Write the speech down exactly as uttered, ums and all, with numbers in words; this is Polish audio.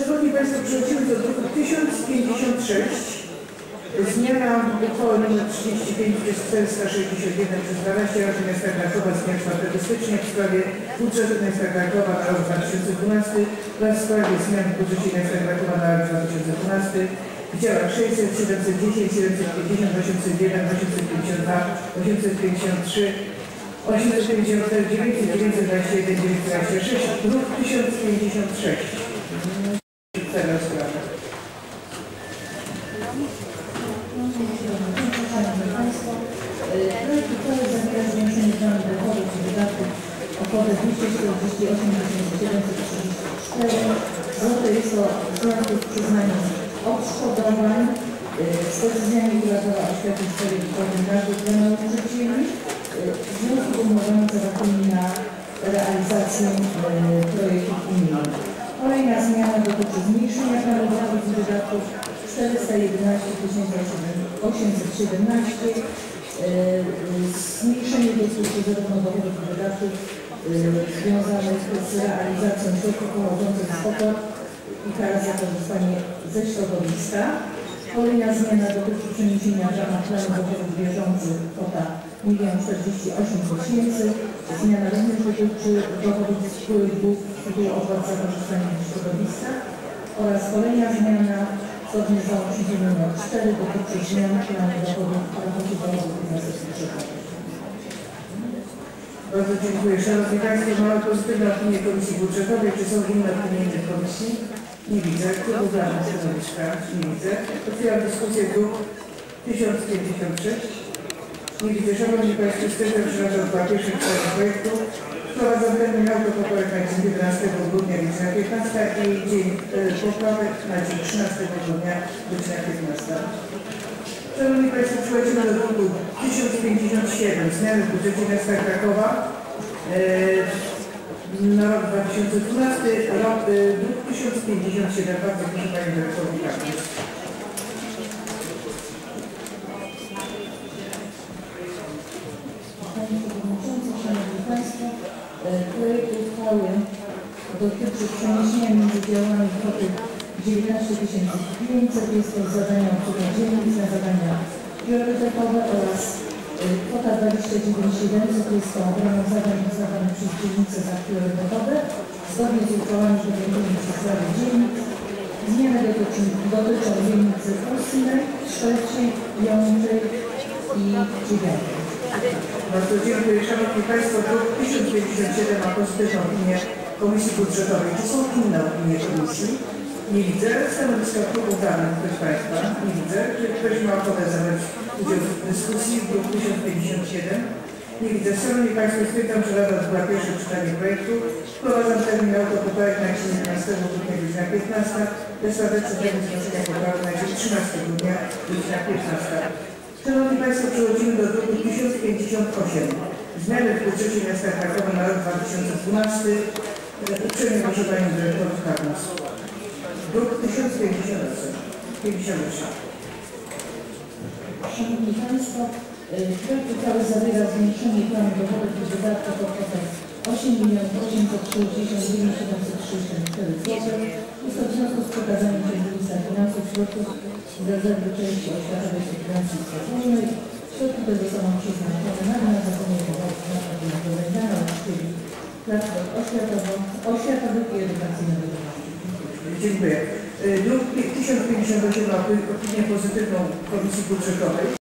Szanowni Państwo, przechodzimy do druku tysiąc pięćdziesiąt sześć. Zmiana uchwały nr trzydzieści pięć czterysta sześćdziesiąt jeden przez dwanaście Rady Miasta Krakowa z dnia czwartego stycznia w sprawie budżetu Miasta Krakowa na rok dwa tysiące dwunasty oraz w sprawie zmian w budżecie Miasta Krakowa na rok dwa tysiące dwunasty w działach sześćset, siedemset dziesięć, siedemset pięćdziesiąt, osiemset pięćdziesiąt jeden, osiemset pięćdziesiąt trzy, osiemset pięćdziąt cztery, dziewięćset dwadzieścia jeden, dziewięćset dwadzieścia sześć, druk tysiąc pięćdziesiąt sześć. Szanowni Państwo, projekt uchwały zawiera zwiększenie planu dochodów i wydatków o kwotę dwieście czterdzieści osiem tysięcy siedemset trzydzieści cztery zł jest to środków przyznanych odszkodowań z decyzjami regulatora oświaty w sprawie uchwały rady dla nauczycieli w związku z umowami zawartymi na realizację projektów unijnych. Kolejna zmiana dotyczy zmniejszenia planu dochodów i wydatków czterysta jedenaście tysięcy osiemset siedemnaście. Zmniejszenie dotyczy zarówno dochodów i wydatków związanych z realizacją środków pochodzących z opłat i kar za korzystanie ze środowiska. Kolejna zmiana dotyczy przeniesienia w ramach planu dochodów bieżących kwota milion czterdzieści osiem tysięcy. Zmiana również dotyczy dochodów z wpływów z tytułu opłat za korzystanie ze środowiska. Oraz kolejna zmiana zgodnie z załącznikiem nr cztery dotyczy zmian planu dochodów w raporcie dochodów jednostek przychodowych. Bardzo dziękuję. Szanowni Państwo, mamy pozytywne opinie Komisji Budżetowej. Czy są inne opinie innych komisji? Nie widzę. Kto uważa stanowiska? Nie widzę. Otwieram dyskusję druk tysiąc pięćdziesiąt sześć. Nie widzę. Szanowni Państwo, stwierdzam, że na dwa pierwsze czytania projektu wprowadzony auto poprawek na dzień jedenastego grudnia godzina piętnasta i dzień poprawek na dzień trzynastego grudnia godzina piętnasta. Szanowni Państwo, przechodzimy do punktu tysiąc pięćdziesiąt siedem. Zmiany w budżecie miasta Krakowa na rok dwa tysiące dwunasty, rok tysiąc pięćdziesiąt siedem. Bardzo proszę Panie Dyrektorowi. Projekt uchwały dotyczy przeniesienia między działami kwoty dziewiętnaście tysięcy pięćset, jest to zadania obsługa dzielnic na zadania priorytetowe oraz kwota dwadzieścia dziewięć tysięcy siedemset, jest to obrona zadań uznawanych przez dzielnice za priorytetowe zgodnie z uchwałami podjętymi przez Radę Dzielnic. Zmiany dotyczą, dotyczą dzielnicy ósmej, trzeciej, piątej i dziewiątej. Bardzo dziękuję. Szanowni Państwo, druk tysiąc pięćdziesiąt siedem ma pozytywną opinię Komisji Budżetowej. Czy są inne opinie Komisji? Nie widzę. Stanowiska klubu danych ktoś Państwa? Nie widzę. Czy ktoś ma ochotę zabrać udział w dyskusji? Druk tysiąc pięćdziesiąt siedem? Nie widzę. Szanowni Państwo, stwierdzam, że Rada odbyła pierwsze czytanie projektu. Wprowadzam termin autopoprawek na dzień jedenastego grudnia godzina piętnasta. Dostateczny termin zgłoszenia poprawek na dzień trzynastego grudnia godzina piętnasta. Szanowni Państwo, przechodzimy do druku tysiąc pięćdziesiąt osiem. Zmiany w budżecie miasta Krakowa na rok dwa tysiące dwunasty. Uprzejmie proszę Panią Dyrektor Karnas. Druk tysiąc pięćdziesiąt osiem. Szanowni Państwo, projekt uchwały zawiera zwiększenie planu dochodów i wydatków o kwotę osiem milionów osiemset sześćdziesiąt dziewięć tysięcy trzysta trzydzieści cztery zł. Jest to w związku z przekazaniem przez Ministra Finansów środków z rezerwy części oświatowej subwencji stworzonej. Środki te zostaną przeznaczone na wynagrodzenie podatków na nauczycieli placówek oświatowych i edukacyjnych. Dziękuję. Druk tysiąc pięćdziesiąt osiem ma opinię pozytywną Komisji Budżetowej.